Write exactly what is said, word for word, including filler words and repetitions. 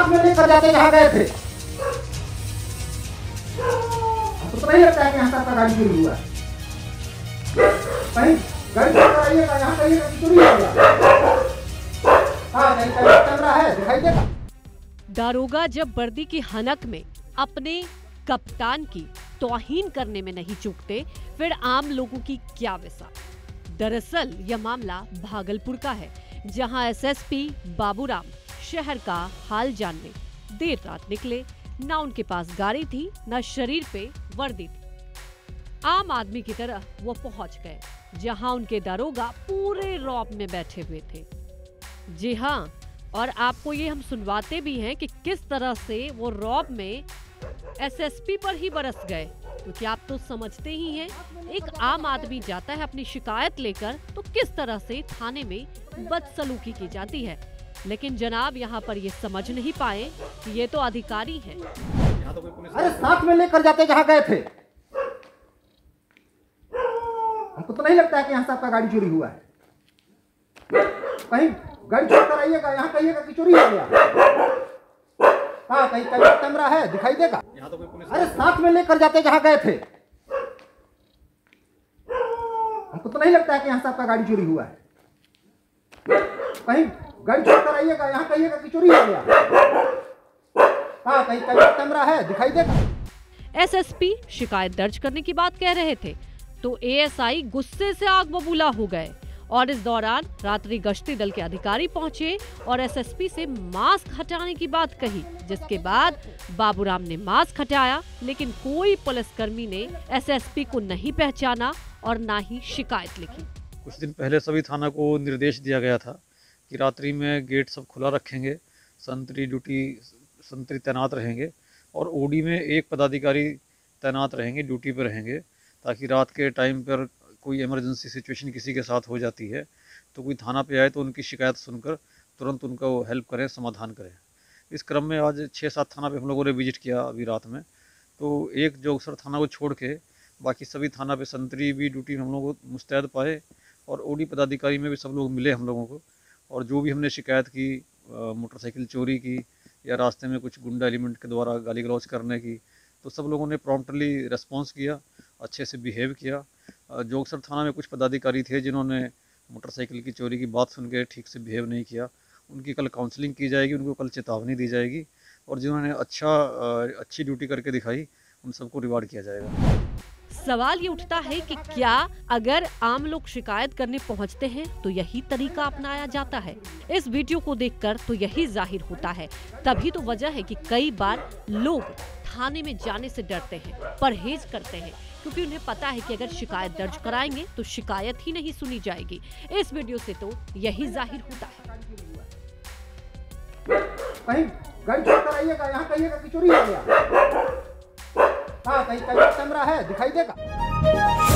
हाथ में लेकर जाते कहाँ गए थे? तो नहीं लगता है कि यहाँ का गाड़ी चोरी हुआ, कहीं गाड़ी चुराइएगा यहाँ का ये चोरी होगा। हाँ कहीं चल रहा है दिखाई देगा। दारोगा जब वर्दी की हनक में अपने कप्तान की तौहीन करने में नहीं चूकते, फिर आम लोगों की क्या वसा। दरअसल यह मामला भागलपुर का है, जहां एसएसपी बाबूराम शहर का हाल जानने देर रात निकले। ना उनके पास गाड़ी थी, ना शरीर पे वर्दी थी। आम आदमी की तरह वो पहुंच गए जहां उनके दारोगा पूरे रौब में बैठे हुए थे। जी हां, और आपको ये हम सुनवाते भी हैं कि किस तरह से वो रौब में एसएसपी पर ही बरस गए, क्योंकि आप तो समझते ही हैं एक आम आदमी जाता है अपनी शिकायत लेकर तो किस तरह से थाने में बदसलूकी की जाती है। लेकिन जनाब यहाँ पर ये समझ नहीं पाए कि ये तो अधिकारी हैं। अरे साथ में लेकर जाते जहाँ गए थे, हमको तो नहीं लगता है कि यहाँ साहब का गाड़ी चोरी हुआ है, कहीं गाड़ी चोरी कराइएगा यहाँ कहिएगा कि चोरी हो गया। हाँ कहीं कैमरा है दिखाई देगा। अरे साथ में लेकर जाते जहाँ गए थे, हमको तो नहीं लगता है कि यहाँ साहब का गाड़ी चोरी हुआ है, कहीं गाड़ी चोरी कराइएगा यहाँ कहिएगा कि चोरी हो गया। हाँ कहीं कैमरा है दिखाई देगा। एसएसपी शिकायत दर्ज करने की बात कह रहे थे तो एएसआई गुस्से से आग बबूला हो गए, और इस दौरान रात्रि गश्ती दल के अधिकारी पहुंचे और एसएसपी से मास्क हटाने की बात कही, जिसके बाद बाबूराम ने मास्क हटाया, लेकिन कोई पुलिसकर्मी ने एसएसपी को नहीं पहचाना और ना ही शिकायत लिखी। कुछ दिन पहले सभी थाना को निर्देश दिया गया था कि रात्रि में गेट सब खुला रखेंगे, संतरी ड्यूटी संतरी तैनात रहेंगे और ओडी में एक पदाधिकारी तैनात रहेंगे, ड्यूटी पर रहेंगे, ताकि रात के टाइम पर कोई इमरजेंसी सिचुएशन किसी के साथ हो जाती है तो कोई थाना पे आए तो उनकी शिकायत सुनकर तुरंत उनका वो हेल्प करें, समाधान करें। इस क्रम में आज छः सात थाना पे हम लोगों ने विजिट किया अभी रात में, तो एक जोगसर थाना को छोड़ के बाकी सभी थाना पे संतरी भी ड्यूटी में हम लोग मुस्तैद पाए और ओडी पदाधिकारी में भी सब लोग मिले हम लोगों को। और जो भी हमने शिकायत की मोटरसाइकिल चोरी की या रास्ते में कुछ गुंडा एलिमेंट के द्वारा गाली गलौज करने की, तो सब लोगों ने प्रॉम्प्टली रिस्पॉन्स किया, अच्छे से बिहेव किया। जोगसर थाना में कुछ पदाधिकारी थे जिन्होंने मोटरसाइकिल की चोरी की बात सुन के ठीक से बिहेव नहीं किया, उनकी कल काउंसलिंग की जाएगी, उनको कल चेतावनी दी जाएगी, और जिन्होंने अच्छा अच्छी ड्यूटी करके दिखाई उन सबको रिवार्ड किया जाएगा। सवाल ये उठता है कि क्या अगर आम लोग शिकायत करने पहुंचते हैं तो यही तरीका अपनाया जाता है? इस वीडियो को देखकर तो यही जाहिर होता है। तभी तो वजह है कि कई बार लोग थाने में जाने से डरते हैं, परहेज करते हैं, क्योंकि उन्हें पता है कि अगर शिकायत दर्ज कराएंगे तो शिकायत ही नहीं सुनी जाएगी। इस वीडियो से तो यही जाहिर होता है। कहीं गाड़ी चोरी कराइएगा यहाँ कहिएगा कि चोरी हो गया। हाँ कहीं कैमरा है दिखाई देगा।